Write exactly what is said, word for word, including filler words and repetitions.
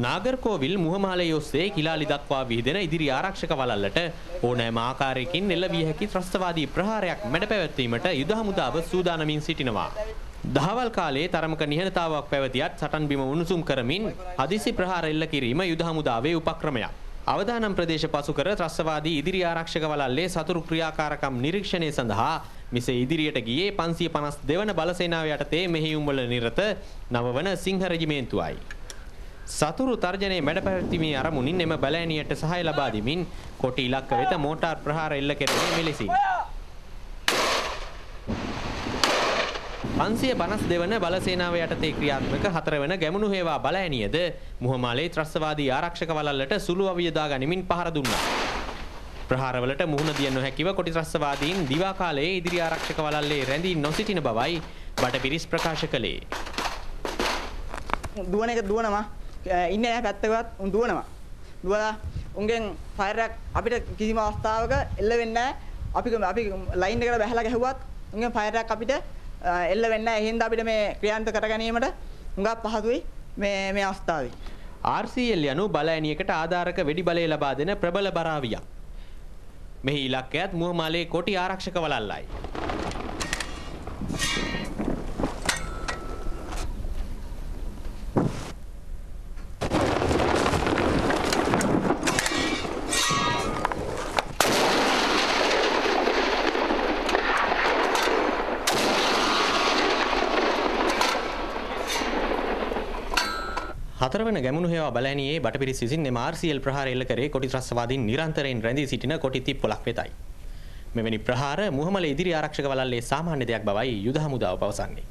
Nagarkovil, Muhamale Kilali Dakwa Videna Idiri Arakshaka Valata, Ona Makarekin, Nelavihaki, Trastavadi, Praharak, Metapatimata, Yudahamudava, Sudanamin Sitinava. Dahawal Kale, Taramaka Nihatavak Pavatiat, Satan Bima Unusum Karamin, Hadisi Praharella Kirima, Yudahamudave, Upakramaya. Avadanam Pradesh Pasukara, Trastavadi, Idiri Arakshakavalale, Satur Priyakarakam, Nirikshane Sandha, Miss Idiriata Gie, Pansi Panas, Devana Balasena Yatate, Mehiumula Nirata, Navavana Singha Regimentuai. සතුරු තර්ජනයේ මැඩපැවැත්මේ අරමුණින් එම බැලෑනියට සහාය ලබා දෙමින් කොටි ඉලක්ක වෙත mortar ප්‍රහාර එල්ල කෙරෙන්නේ මෙලෙසින් පන්සිය පනස් දෙක වන බලසේනාව යටතේ ක්‍රියාත්මක හතර වෙනි ගැමුණු හේවා බැලෑනියද මුහමාලේ ත්‍රස්වාදී ආරක්ෂක වළල්ලට සුළු අවිය දා ගනිමින් පහර දුන්නා ප්‍රහාරවලට මුහුණ දිය නොහැකිව කොටි ත්‍රස්වාදීන් දිවා කාලයේ ඉදිරි ආරක්ෂක වළල්ලේ රැඳී නොසිටින බවයි බටපිරිස් ප්‍රකාශ කළේ දුවන එක දුවනවා ඉන්න අය පැත්තකවත් උන් දුවනවා. දුවලා උන්ගෙන් ෆයර් එකක් අපිට කිසිම අවස්ථාවක එල්ල වෙන්නේ නැහැ. අපි අපි ලයින් එකට බහලා ගැහුවත් උන්ගෙන් ෆයර් එකක් අපිට එල්ල වෙන්නේ නැහැ. එහෙනම් අපිට මේ ක්‍රියාන්ත කර ගැනීමට උඟක් පහසුයි මේ මේ අවස්ථාවේ. R C L යනු බලඇණියකට ආධාරක වෙඩි බලය ලබා දෙන ප්‍රබල බරාවියක්. මෙහි ඉලක්කයත් මුවමාලේ කොටි ආරක්ෂක වළල්ලයි. හතරවන ගැමුණු හේවා බලෑණියේ බටපිරිස් විසින් එම R C L ප්‍රහාර එල්ල කරේ කොටි ත්‍රස්වාදීන් නිරන්තරයෙන් රැඳී සිටින කොටි තිප්පොළක් වෙතයි. මෙවැනි ප්‍රහාර මුහමල ඉදිරි ආරක්ෂක වළල්ලේ සාමාන්‍ය දෙයක් බවයි යුද හමුදාව පවසන්නේ.